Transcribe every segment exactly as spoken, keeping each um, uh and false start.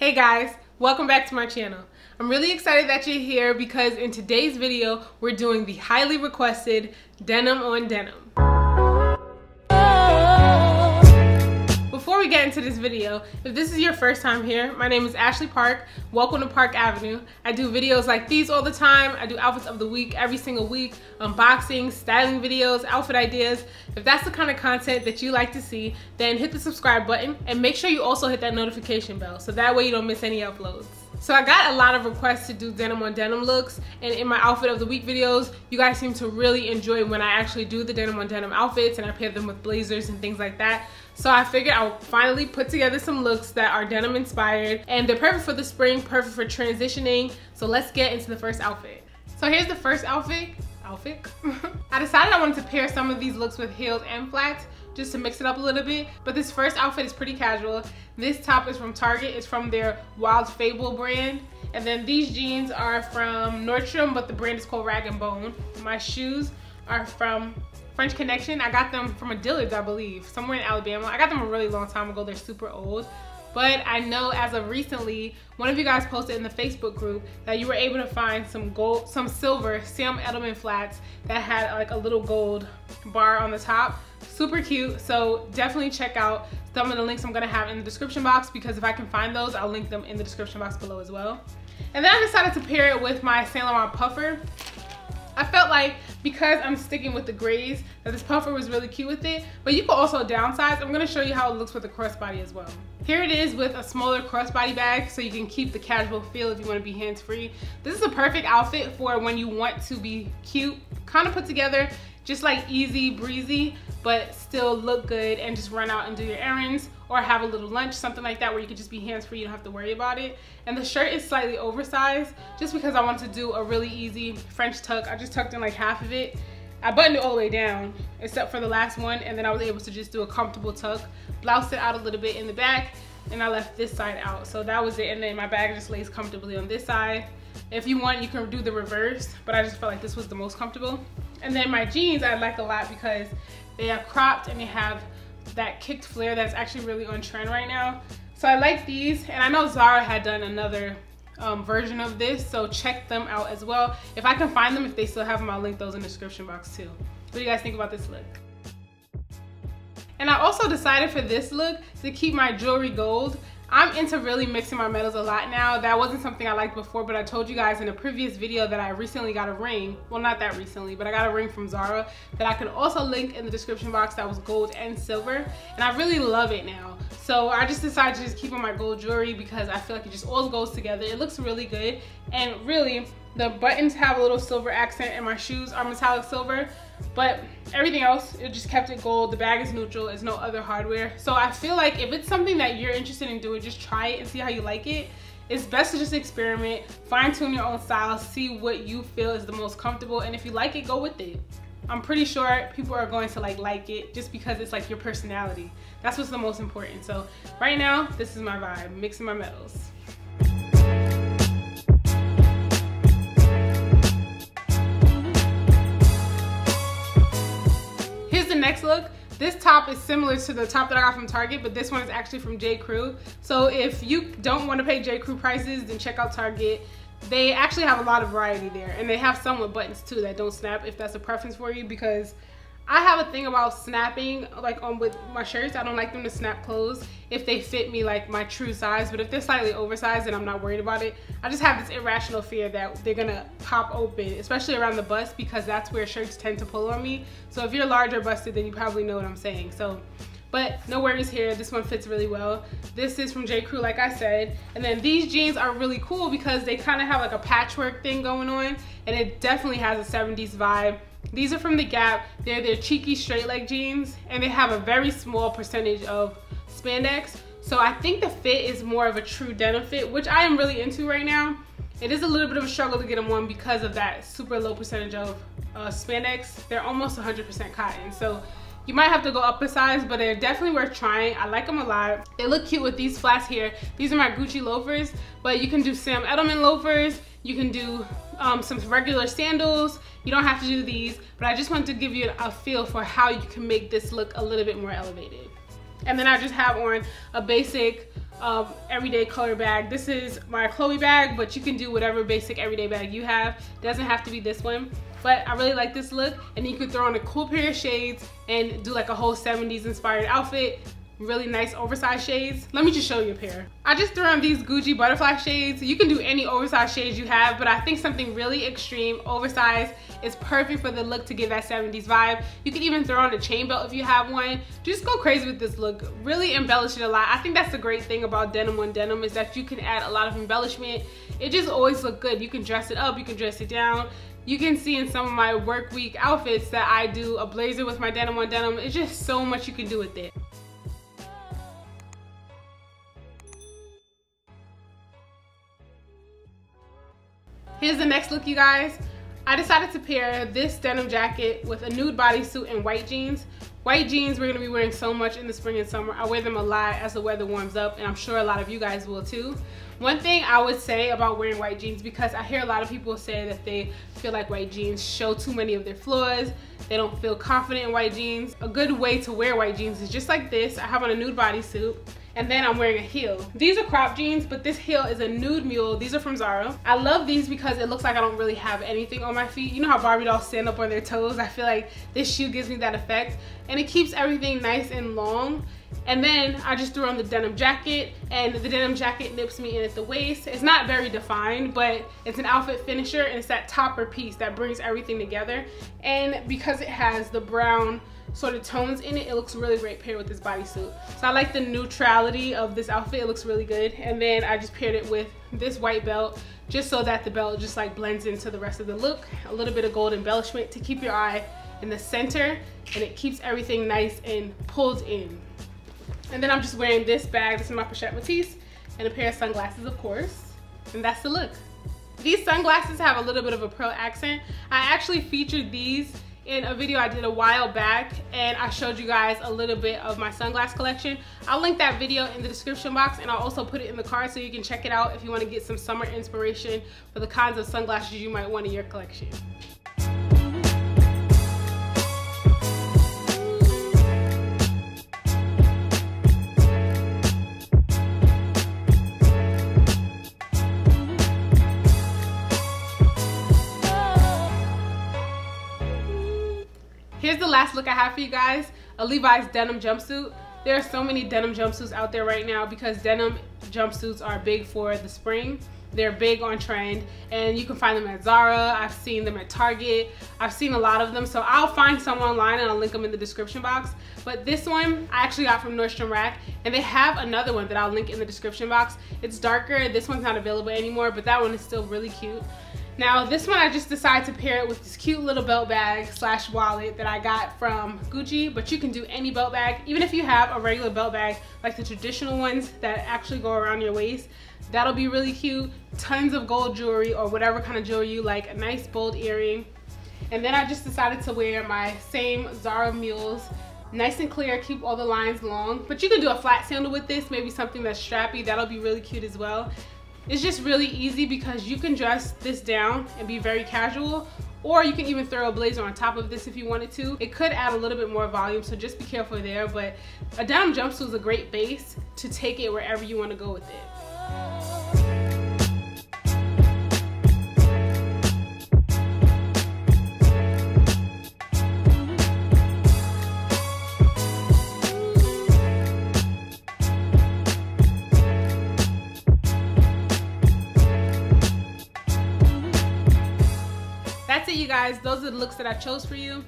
Hey guys, welcome back to my channel. I'm really excited that you're here because in today's video, we're doing the highly requested denim on denim. Before we get into this video, if this is your first time here, my name is Ashley Park. Welcome to Park Avenue. I do videos like these all the time. I do outfits of the week every single week, unboxing, styling videos, outfit ideas. If that's the kind of content that you like to see, then hit the subscribe button and make sure you also hit that notification bell so that way you don't miss any uploads. So I got a lot of requests to do denim on denim looks, and in my outfit of the week videos, you guys seem to really enjoy when I actually do the denim on denim outfits and I pair them with blazers and things like that. So I figured I would finally put together some looks that are denim inspired, and they're perfect for the spring, perfect for transitioning. So let's get into the first outfit. So here's the first outfit. Outfit? I decided I wanted to pair some of these looks with heels and flats, just to mix it up a little bit, but this first outfit is pretty casual. This top is from Target, it's from their Wild Fable brand, and then these jeans are from Nordstrom, but the brand is called Rag and Bone. My shoes are from French Connection. I got them from a Dillard's, I believe, somewhere in Alabama. I got them a really long time ago, they're super old. But I know as of recently, one of you guys posted in the Facebook group that you were able to find some gold, some silver Sam Edelman flats that had like a little gold bar on the top. Super cute, so definitely check out some of the links I'm gonna have in the description box, because if I can find those, I'll link them in the description box below as well. And then I decided to pair it with my Saint Laurent puffer. I felt like, because I'm sticking with the grays, that this puffer was really cute with it, but you can also downsize. I'm gonna show you how it looks with the crossbody as well. Here it is with a smaller crossbody bag, so you can keep the casual feel if you wanna be hands-free. This is a perfect outfit for when you want to be cute, kinda put together, just like easy breezy, but still look good and just run out and do your errands or have a little lunch, something like that, where you can just be hands-free, you don't have to worry about it. And the shirt is slightly oversized just because I wanted to do a really easy French tuck. I just tucked in like half of it. I buttoned it all the way down except for the last one, and then I was able to just do a comfortable tuck, blouse it out a little bit in the back, and I left this side out. So that was it, and then my bag just lays comfortably on this side. If you want, you can do the reverse, but I just felt like this was the most comfortable. And then my jeans I like a lot because they are cropped and they have that kicked flare that's actually really on trend right now. So I like these, and I know Zara had done another um, version of this, so check them out as well. If I can find them, if they still have them, I'll link those in the description box too. What do you guys think about this look? And I also decided for this look to keep my jewelry gold. I'm into really mixing my metals a lot now. That wasn't something I liked before, but I told you guys in a previous video that I recently got a ring. Well, not that recently, but I got a ring from Zara that I could also link in the description box that was gold and silver, and I really love it now. So I just decided to just keep on my gold jewelry because I feel like it just all goes together. It looks really good, and really, the buttons have a little silver accent, and my shoes are metallic silver, but everything else, it just kept it gold. The bag is neutral, there's no other hardware. So I feel like if it's something that you're interested in doing, just try it and see how you like it. It's best to just experiment, fine tune your own style, see what you feel is the most comfortable, and if you like it, go with it. I'm pretty sure people are going to like like it just because it's like your personality. That's what's the most important. So right now, this is my vibe, mixing my metals. Next look, this top is similar to the top that I got from Target, but this one is actually from J Crew. So if you don't want to pay J Crew prices, then check out Target. They actually have a lot of variety there, and they have some with buttons too that don't snap, if that's a preference for you, because I have a thing about snapping, like on with my shirts. I don't like them to snap closed if they fit me like my true size, but if they're slightly oversized and I'm not worried about it, I just have this irrational fear that they're gonna pop open, especially around the bust, because that's where shirts tend to pull on me. So if you're larger busted, then you probably know what I'm saying. So, but no worries here, this one fits really well. This is from J Crew, like I said. And then these jeans are really cool because they kind of have like a patchwork thing going on, and it definitely has a seventies vibe. These are from The Gap. They're their cheeky straight leg jeans, and they have a very small percentage of spandex. So I think the fit is more of a true denim fit, which I am really into right now. It is a little bit of a struggle to get them on because of that super low percentage of uh, spandex. They're almost one hundred percent cotton, so you might have to go up a size, but they're definitely worth trying. I like them a lot. They look cute with these flats here. These are my Gucci loafers, but you can do Sam Edelman loafers. You can do um, some regular sandals. You don't have to do these, but I just wanted to give you a feel for how you can make this look a little bit more elevated. And then I just have on a basic um, everyday color bag. This is my Chloe bag, but you can do whatever basic everyday bag you have. It doesn't have to be this one. But I really like this look, and you could throw on a cool pair of shades and do like a whole seventies inspired outfit. Really nice oversized shades. Let me just show you a pair. I just threw on these Gucci butterfly shades. You can do any oversized shades you have, but I think something really extreme, oversized, is perfect for the look to give that seventies vibe. You can even throw on a chain belt if you have one. Just go crazy with this look. Really embellish it a lot. I think that's the great thing about denim on denim, is that you can add a lot of embellishment. It just always looks good. You can dress it up, you can dress it down. You can see in some of my work week outfits that I do a blazer with my denim on denim. It's just so much you can do with it. Here's the next look, you guys. I decided to pair this denim jacket with a nude bodysuit and white jeans. White jeans we're gonna be wearing so much in the spring and summer. I wear them a lot as the weather warms up, and I'm sure a lot of you guys will too. One thing I would say about wearing white jeans, because I hear a lot of people say that they feel like white jeans show too many of their flaws, they don't feel confident in white jeans. A good way to wear white jeans is just like this. I have on a nude bodysuit, and then I'm wearing a heel. These are crop jeans, but this heel is a nude mule. These are from Zara. I love these because it looks like I don't really have anything on my feet. You know how Barbie dolls stand up on their toes? I feel like this shoe gives me that effect, and it keeps everything nice and long. And then I just threw on the denim jacket, and the denim jacket nips me in at the waist. It's not very defined, but it's an outfit finisher, and it's that topper piece that brings everything together. And because it has the brown sort of tones in it, it looks really great paired with this bodysuit. So I like the neutrality of this outfit. It looks really good. And then I just paired it with this white belt, just so that the belt just like blends into the rest of the look. A little bit of gold embellishment to keep your eye in the center, and it keeps everything nice and pulled in. And then I'm just wearing this bag. This is my Pochette Matisse, and a pair of sunglasses, of course. And that's the look. These sunglasses have a little bit of a pearl accent. I actually featured these in a video I did a while back, and I showed you guys a little bit of my sunglass collection. I'll link that video in the description box, and I'll also put it in the card so you can check it out if you want to get some summer inspiration for the kinds of sunglasses you might want in your collection. Here's the last look I have for you guys, a Levi's denim jumpsuit. There are so many denim jumpsuits out there right now because denim jumpsuits are big for the spring. They're big on trend, and you can find them at Zara. I've seen them at Target. I've seen a lot of them, so I'll find some online and I'll link them in the description box. But this one I actually got from Nordstrom Rack, and they have another one that I'll link in the description box. It's darker. This one's not available anymore, but that one is still really cute. Now this one I just decided to pair it with this cute little belt bag slash wallet that I got from Gucci, but you can do any belt bag. Even if you have a regular belt bag, like the traditional ones that actually go around your waist, that'll be really cute. Tons of gold jewelry or whatever kind of jewelry you like, a nice bold earring. And then I just decided to wear my same Zara mules. Nice and clear, keep all the lines long, but you can do a flat sandal with this, maybe something that's strappy, that'll be really cute as well. It's just really easy because you can dress this down and be very casual, or you can even throw a blazer on top of this if you wanted to. It could add a little bit more volume, so just be careful there, but a denim jumpsuit is a great base to take it wherever you want to go with it. You guys, those are the looks that I chose for you.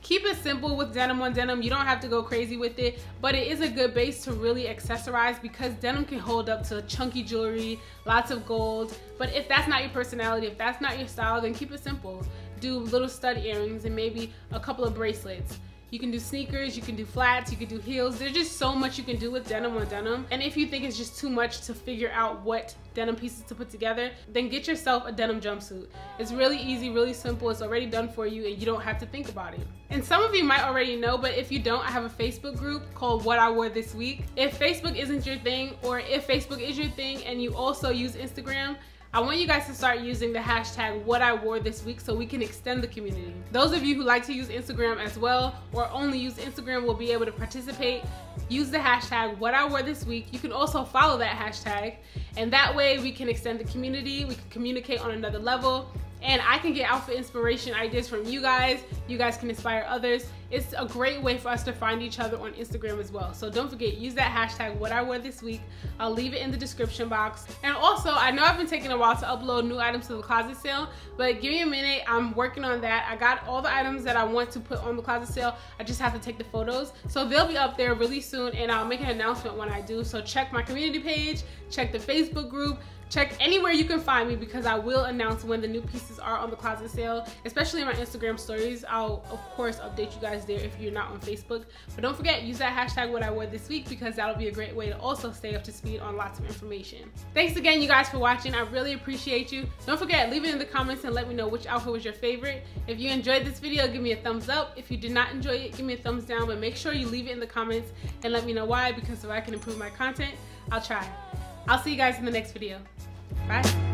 Keep it simple with denim on denim. You don't have to go crazy with it, but it is a good base to really accessorize because denim can hold up to chunky jewelry, lots of gold. But if that's not your personality, if that's not your style, then keep it simple. Do little stud earrings and maybe a couple of bracelets. You can do sneakers, you can do flats, you can do heels. There's just so much you can do with denim on denim. And if you think it's just too much to figure out what denim pieces to put together, then get yourself a denim jumpsuit. It's really easy, really simple. It's already done for you, and you don't have to think about it. And some of you might already know, but if you don't, I have a Facebook group called What I Wore This Week. If Facebook isn't your thing, or if Facebook is your thing and you also use Instagram, I want you guys to start using the hashtag What I Wore This Week so we can extend the community. Those of you who like to use Instagram as well, or only use Instagram, will be able to participate. Use the hashtag What I Wore This Week. You can also follow that hashtag, and that way we can extend the community, we can communicate on another level, and I can get outfit inspiration ideas from you guys. You guys can inspire others. It's a great way for us to find each other on Instagram as well. So don't forget, use that hashtag What I Wore This Week. I'll leave it in the description box. And also, I know I've been taking a while to upload new items to the closet sale, but give me a minute, I'm working on that. I got all the items that I want to put on the closet sale. I just have to take the photos. So they'll be up there really soon, and I'll make an announcement when I do. So check my community page, check the Facebook group, check anywhere you can find me, because I will announce when the new pieces are on the closet sale, especially in my Instagram stories. I'll, of course, update you guys there if you're not on Facebook. But don't forget, use that hashtag What I Wore This Week, because that'll be a great way to also stay up to speed on lots of information. Thanks again, you guys, for watching. I really appreciate you. Don't forget, leave it in the comments and let me know which outfit was your favorite. If you enjoyed this video, give me a thumbs up. If you did not enjoy it, give me a thumbs down, but make sure you leave it in the comments and let me know why, because so I can improve my content. I'll try. I'll see you guys in the next video. Bye.